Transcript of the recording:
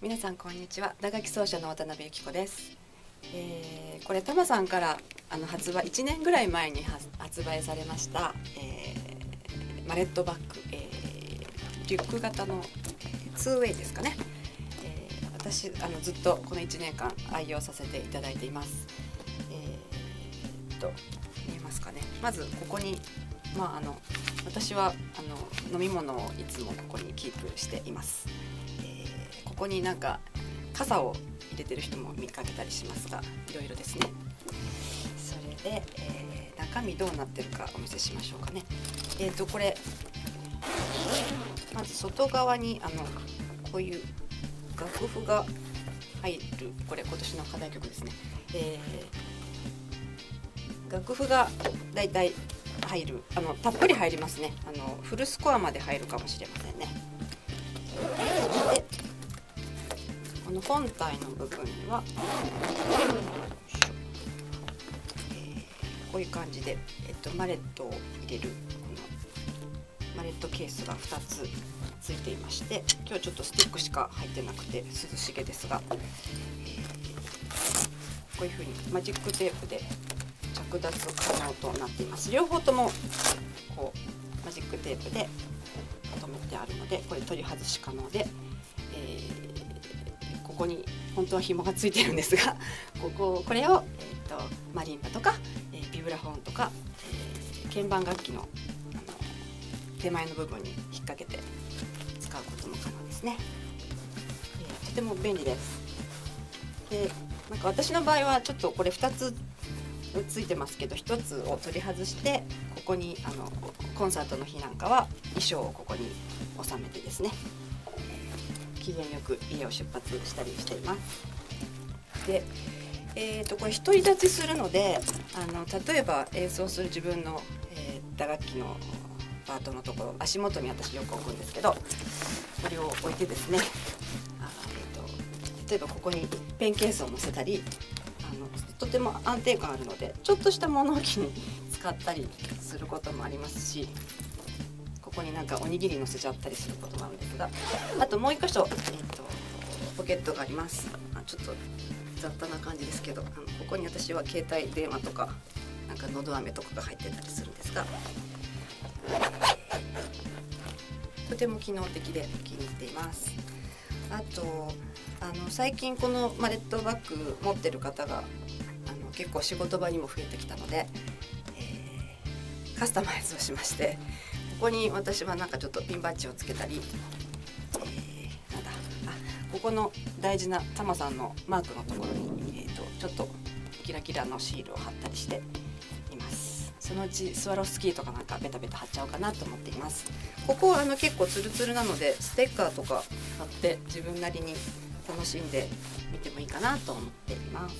皆さんこんにちは、打楽器奏者の渡辺由紀子です。これタマさんから発売1年ぐらい前に発売されました、マレットバッグ、リュック型のツーウェイですかね。私ずっとこの1年間愛用させていただいています。見えますかね。まずここに私は飲み物をいつもここにキープしています。ここになんか傘を入れてる人も見かけたりしますが、いろいろですね。それで、中身どうなってるかお見せしましょうかね。これまず外側にこういう楽譜が入る、これ今年の課題曲ですね。楽譜がだいたい入る、たっぷり入りますね。フルスコアまで入るかもしれませんね。で、この本体の部分には、こういう感じで、マレットを入れるマレットケースが2つついていまして、今日はちょっとスティックしか入ってなくて涼しげですが、こういうふうにマジックテープで着脱可能となっています。両方ともこうマジックテープでまとめてあるので、これ取り外し可能で、ここに本当は紐がついてるんですが、これを、マリンバとか、ビブラフォンとか、鍵盤楽器の手前の部分に引っ掛けて使うことも可能ですね。とても便利です。で、なんか私の場合はちょっとこれ2つついてますけど、1つを取り外して、ここにコンサートの日なんかは衣装をここに収めてですね、機嫌よく家を出発したりしています。で、これ独り立ちするので、例えば演奏する自分の、打楽器のパートのところ、足元に私よく置くんですけど、これを置いてですね、例えばここにペンケースを載せたり、とても安定感あるので、ちょっとした物置に使ったりすることもありますし、ここになんかおにぎり載せちゃったりすることもあるんですが、あともう一箇所、ポケットがあります。ちょっと雑多な感じですけど、ここに私は携帯電話とか、なんかのど飴とかが入ってたりするんですが、とても機能的で気に入っています。あと最近このマレットバッグ持ってる方が結構仕事場にも増えてきたので、カスタマイズをしまして、ここに私はなんかちょっとピンバッジをつけたり、なんだ、ここの大事なタマさんのマークのところに、ちょっとキラキラのシールを貼ったりしています。そのうちスワロフスキーとかなんかベタベタ貼っちゃおうかなと思っています。ここ結構ツルツルなので、ステッカーとか貼って自分なりに楽しんでみてもいいかなと思っています。